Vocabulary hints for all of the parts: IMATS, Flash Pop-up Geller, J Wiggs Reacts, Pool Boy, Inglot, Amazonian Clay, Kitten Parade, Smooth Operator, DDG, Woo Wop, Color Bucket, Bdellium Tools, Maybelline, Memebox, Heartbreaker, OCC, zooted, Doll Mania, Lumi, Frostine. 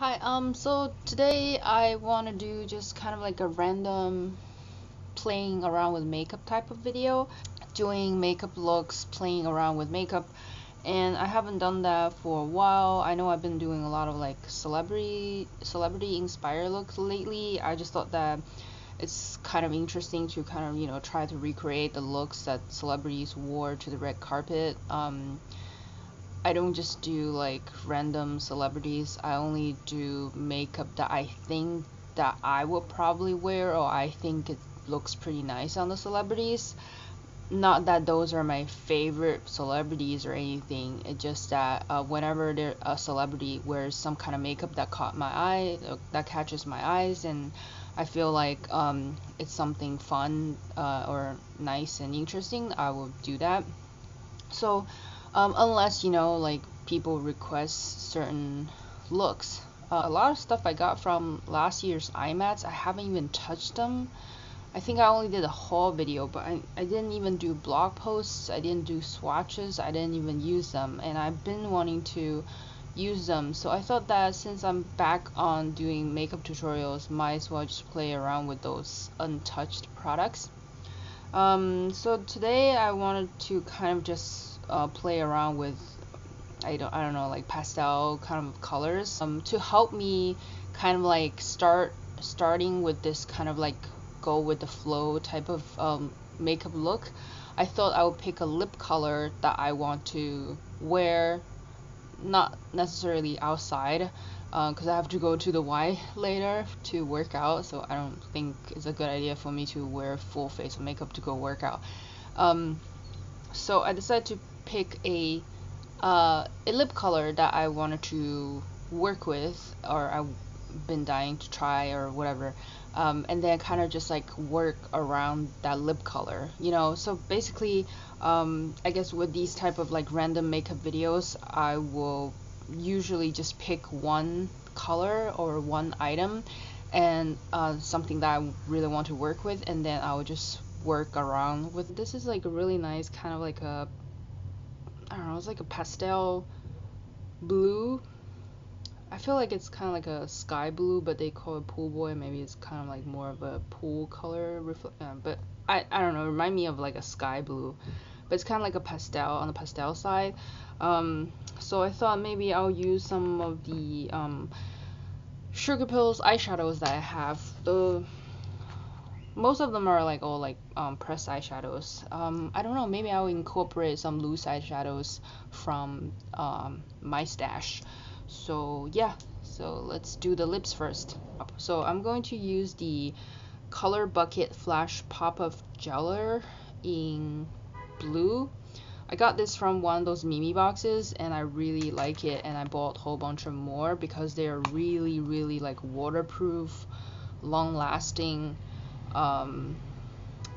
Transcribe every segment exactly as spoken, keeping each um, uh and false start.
Hi, um, so today I want to do just kind of like a random playing around with makeup type of video, doing makeup looks, playing around with makeup, and I haven't done that for a while. I know I've been doing a lot of like celebrity celebrity inspired looks lately. I just thought that it's kind of interesting to kind of, you know, try to recreate the looks that celebrities wore to the red carpet. Um, I don't just do like random celebrities. I only do makeup that I think that I will probably wear, or I think it looks pretty nice on the celebrities. Not that those are my favorite celebrities or anything. It's just that uh, whenever there, a celebrity wears some kind of makeup that caught my eye, that catches my eyes, and I feel like um, it's something fun uh, or nice and interesting, I will do that. So. Um, unless, you know, like people request certain looks. Uh, a lot of stuff I got from last year's I mats, I haven't even touched them. I think I only did a haul video, but I, I didn't even do blog posts, I didn't do swatches, I didn't even use them, and I've been wanting to use them. So I thought that since I'm back on doing makeup tutorials, might as well just play around with those untouched products. Um, so today I wanted to kind of just Uh, play around with I don't I don't know like pastel kind of colors um to help me kind of like start starting with this kind of like go with the flow type of um, makeup look. I thought I would pick a lip color that I want to wear, not necessarily outside because uh, I have to go to the Y later to work out, so I don't think it's a good idea for me to wear full face of makeup to go work out. Um, so I decided to pick a uh, a lip color that I wanted to work with, or I've been dying to try or whatever, um, and then kind of just like work around that lip color, you know. So basically um, I guess with these type of like random makeup videos, I will usually just pick one color or one item and uh, something that I really want to work with, and then I will just work around with. This is like a really nice kind of like a, I don't know, it's like a pastel blue. I feel like it's kind of like a sky blue, but they call it pool boy. Maybe it's kind of like more of a pool color, reflect, uh, but I, I don't know, it reminds me of like a sky blue, but it's kind of like a pastel, on the pastel side. Um, so I thought maybe I'll use some of the um, Sugarpill's eyeshadows that I have. The most of them are like all like um, pressed eyeshadows. Um, I don't know, maybe I'll incorporate some loose eyeshadows from um, my stash. So yeah, so let's do the lips first. So I'm going to use the Color Bucket Flash Pop-up Geller in blue. I got this from one of those Mimi boxes and I really like it, and I bought a whole bunch of more because they are really really like waterproof, long lasting. Um,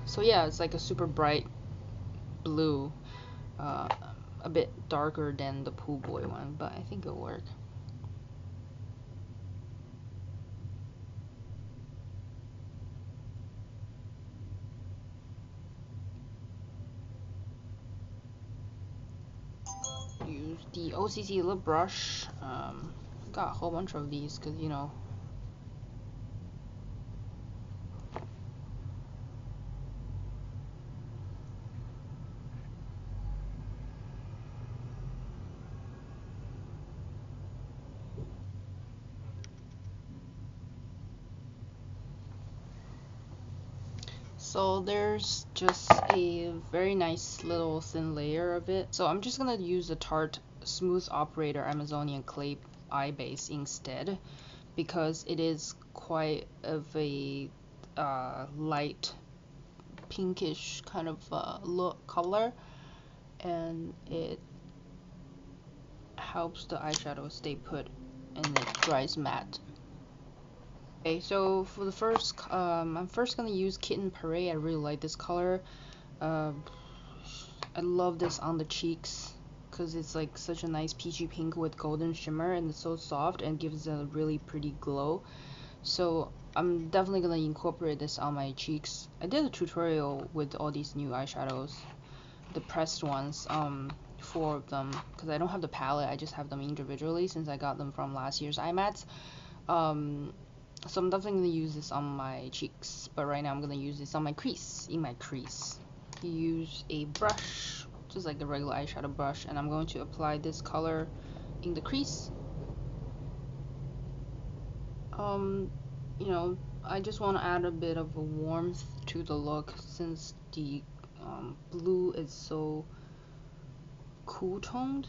so yeah, it's like a super bright blue, uh, a bit darker than the pool boy one, but I think it'll work. Use the O C C lip brush. um, got a whole bunch of these because, you know, so there's just a very nice little thin layer of it. So I'm just gonna use the Tarte Smooth Operator Amazonian Clay eye base instead, because it is quite of a uh, light pinkish kind of uh, look color, and it helps the eyeshadow stay put and it dries matte. Okay, so for the first, um, I'm first gonna use Kitten Parade. I really like this color. Uh, I love this on the cheeks because it's like such a nice peachy pink with golden shimmer, and it's so soft and gives it a really pretty glow. So I'm definitely gonna incorporate this on my cheeks. I did a tutorial with all these new eyeshadows, the pressed ones, um, four of them because I don't have the palette. I just have them individually since I got them from last year's I mats. Um, so I'm definitely going to use this on my cheeks, but right now I'm going to use this on my crease. In my crease, you use a brush, just like a regular eyeshadow brush, and I'm going to apply this color in the crease. Um, you know, I just want to add a bit of a warmth to the look since the um, blue is so cool toned.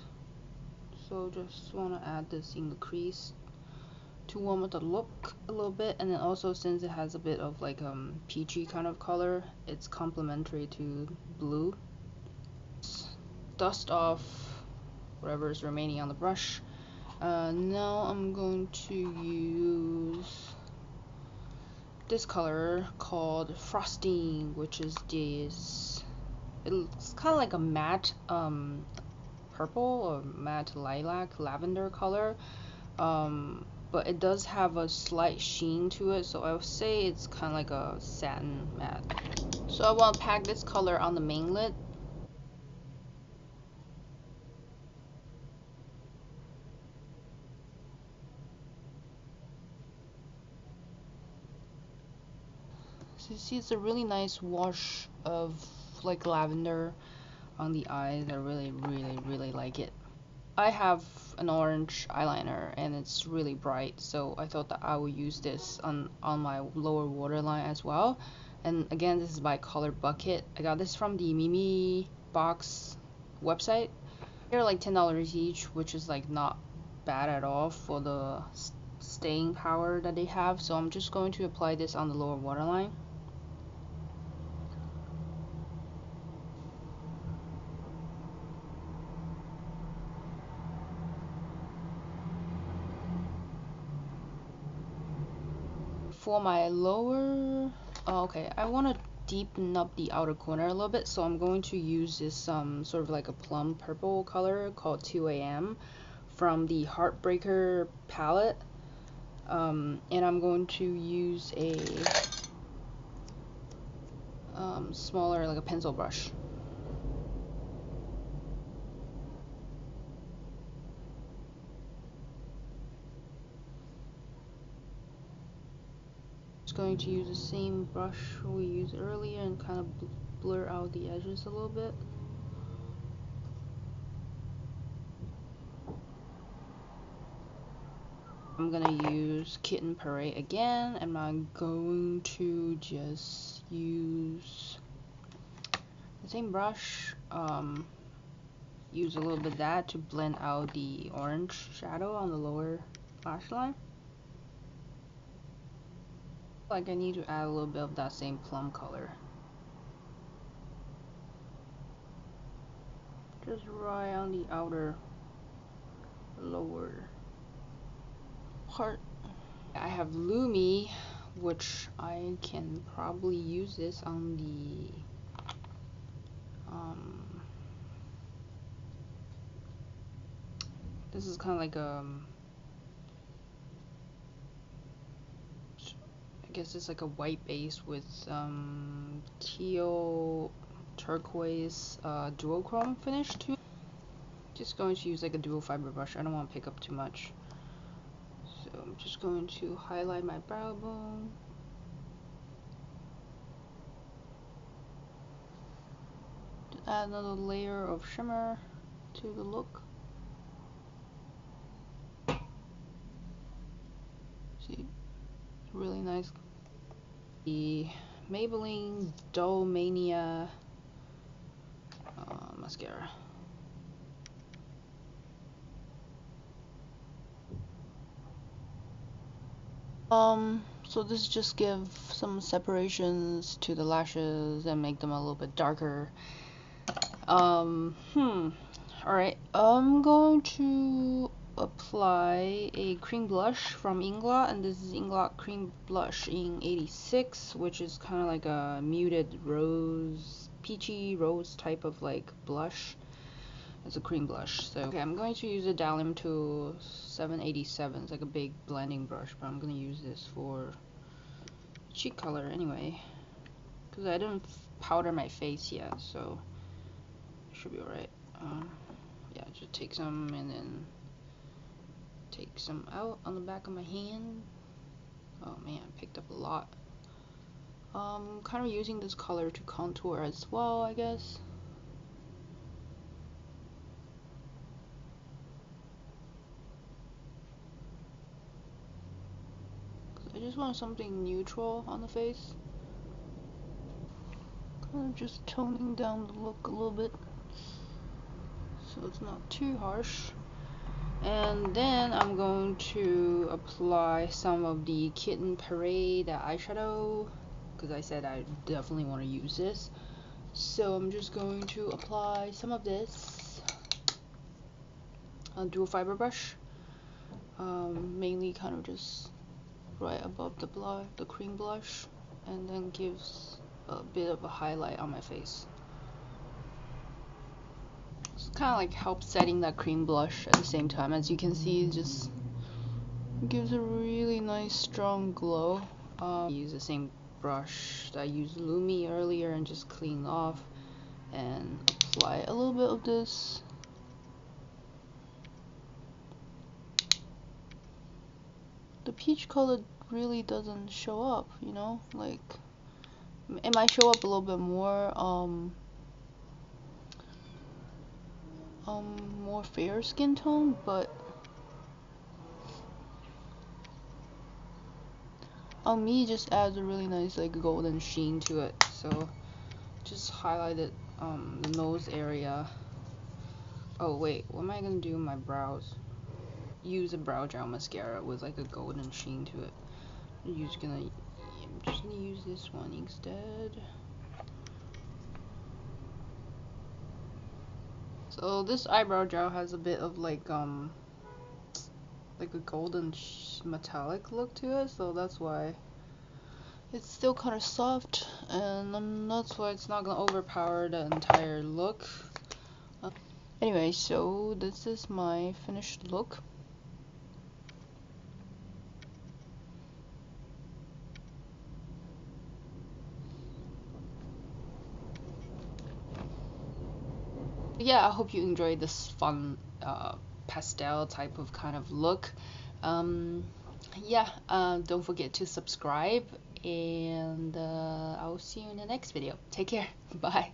So just want to add this in the crease to warm up the look a little bit, and then also since it has a bit of like um peachy kind of color, it's complementary to blue. Just dust off whatever is remaining on the brush. Uh, now I'm going to use this color called Frostine, which is this, it looks kind of like a matte um, purple or matte lilac lavender color, um, but it does have a slight sheen to it, so I would say it's kind of like a satin matte. So I want to pack this color on the main lid. So you see it's a really nice wash of like lavender on the eyes. I really really really like it. I have an orange eyeliner and it's really bright, so I thought that I would use this on, on my lower waterline as well. And again, this is by Color Bucket. I got this from the Memebox website. They're like ten dollars each, which is like not bad at all for the staying power that they have. So I'm just going to apply this on the lower waterline. For my lower, oh, okay, I want to deepen up the outer corner a little bit, so I'm going to use this um, sort of like a plum purple color called two A M from the Heartbreaker palette, um, and I'm going to use a um, smaller, like a pencil brush. Going to use the same brush we used earlier and kind of bl blur out the edges a little bit. I'm gonna use Kitten Parade again, and I'm going to just use the same brush, um, use a little bit of that to blend out the orange shadow on the lower lash line. Like I need to add a little bit of that same plum color, just right on the outer lower part. I have Lumi, which I can probably use this on the um, this is kind of like a I guess it's like a white base with um, teal turquoise uh, duochrome finish too. Just going to use like a dual fiber brush. I don't want to pick up too much, so I'm just going to highlight my brow bone. Just add another layer of shimmer to the look. See, really nice. The Maybelline Doll Mania uh, mascara. Um, so this just gives some separations to the lashes and make them a little bit darker. Um, hmm. Alright, I'm going to apply a cream blush from Inglot, and this is Inglot cream blush in eighty-six, which is kind of like a muted rose, peachy rose type of like blush. It's a cream blush. So okay, I'm going to use a Bdellium Tools seven eighty-seven. It's like a big blending brush, but I'm gonna use this for cheek color anyway because I didn't powder my face yet, so it should be alright. Um, yeah, just take some and then take some out on the back of my hand. Oh man, I picked up a lot. Um, kind of using this color to contour as well, I guess. I just want something neutral on the face. Kind of just toning down the look a little bit, so it's not too harsh. And then I'm going to apply some of the Kitten Parade eyeshadow, because I said I definitely want to use this. So I'm just going to apply some of this on a dual fiber brush, um, mainly kind of just right above the blush, the cream blush, and then gives a bit of a highlight on my face. Kind of like helps setting that cream blush at the same time. As you can see, it just gives a really nice strong glow. Um, I use the same brush that I used Lumi earlier and just clean off and apply a little bit of this. The peach color really doesn't show up, you know, like it might show up a little bit more um Um, more fair skin tone, but on me, just adds a really nice like golden sheen to it. So just highlighted um, the nose area. Oh wait, what am I gonna do with my brows? Use a brow gel mascara with like a golden sheen to it. I'm just gonna, I'm just gonna use this one instead. So this eyebrow gel has a bit of like um like a golden sh metallic look to it, so that's why it's still kind of soft, and um, that's why it's not gonna overpower the entire look. Uh, anyway, so this is my finished look. Yeah, I hope you enjoyed this fun uh, pastel type of kind of look. Um, yeah, uh, don't forget to subscribe, and uh, I'll see you in the next video. Take care. Bye.